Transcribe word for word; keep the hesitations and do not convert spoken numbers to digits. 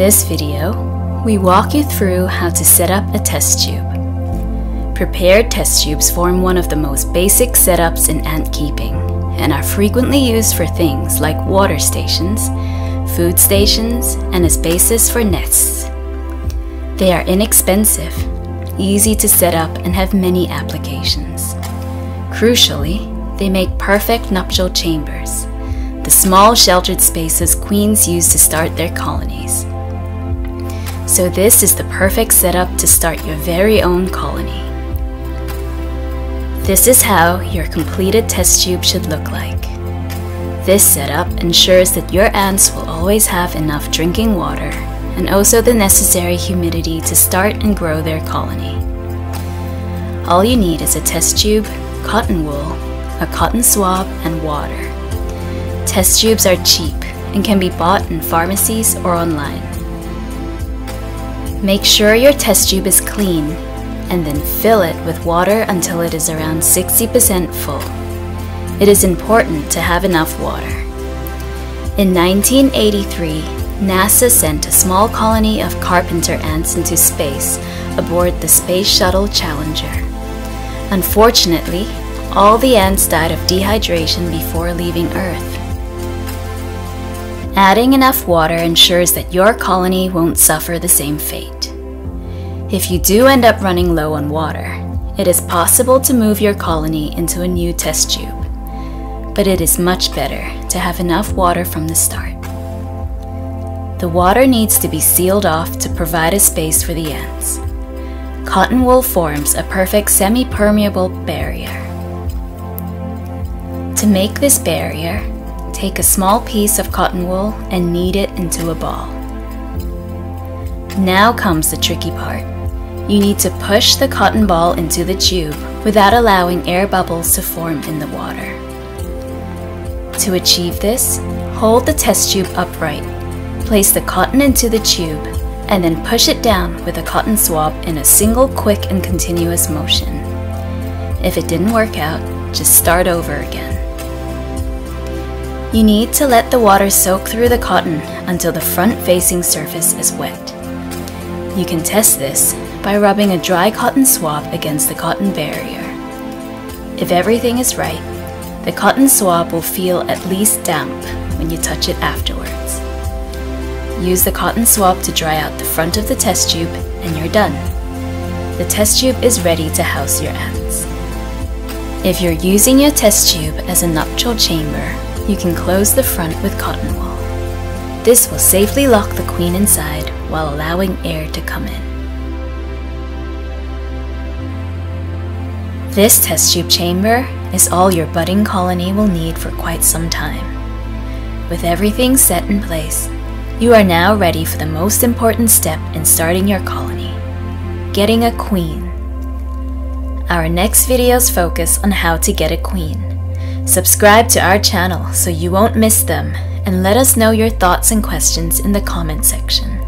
this video, we walk you through how to set up a test tube. Prepared test tubes form one of the most basic setups in ant keeping and are frequently used for things like water stations, food stations, and as bases for nests. They are inexpensive, easy to set up, and have many applications. Crucially, they make perfect nuptial chambers, the small sheltered spaces queens use to start their colonies. So this is the perfect setup to start your very own colony. This is how your completed test tube should look like. This setup ensures that your ants will always have enough drinking water and also the necessary humidity to start and grow their colony. All you need is a test tube, cotton wool, a cotton swab, and water. Test tubes are cheap and can be bought in pharmacies or online. Make sure your test tube is clean and then fill it with water until it is around sixty percent full. It is important to have enough water. In nineteen eighty-three, NASA sent a small colony of carpenter ants into space aboard the Space Shuttle Challenger. Unfortunately, all the ants died of dehydration before leaving Earth. Adding enough water ensures that your colony won't suffer the same fate. If you do end up running low on water, it is possible to move your colony into a new test tube, but it is much better to have enough water from the start. The water needs to be sealed off to provide a space for the ants. Cotton wool forms a perfect semi-permeable barrier. To make this barrier, take a small piece of cotton wool and knead it into a ball. Now comes the tricky part. You need to push the cotton ball into the tube without allowing air bubbles to form in the water. To achieve this, hold the test tube upright, place the cotton into the tube, and then push it down with a cotton swab in a single quick and continuous motion. If it didn't work out, just start over again. You need to let the water soak through the cotton until the front-facing surface is wet. You can test this by rubbing a dry cotton swab against the cotton barrier. If everything is right, the cotton swab will feel at least damp when you touch it afterwards. Use the cotton swab to dry out the front of the test tube and you're done. The test tube is ready to house your ants. If you're using your test tube as a nuptial chamber, you can close the front with cotton wool. This will safely lock the queen inside while allowing air to come in. This test tube chamber is all your budding colony will need for quite some time. With everything set in place, you are now ready for the most important step in starting your colony: getting a queen. Our next videos focus on how to get a queen. Subscribe to our channel so you won't miss them, and let us know your thoughts and questions in the comment section.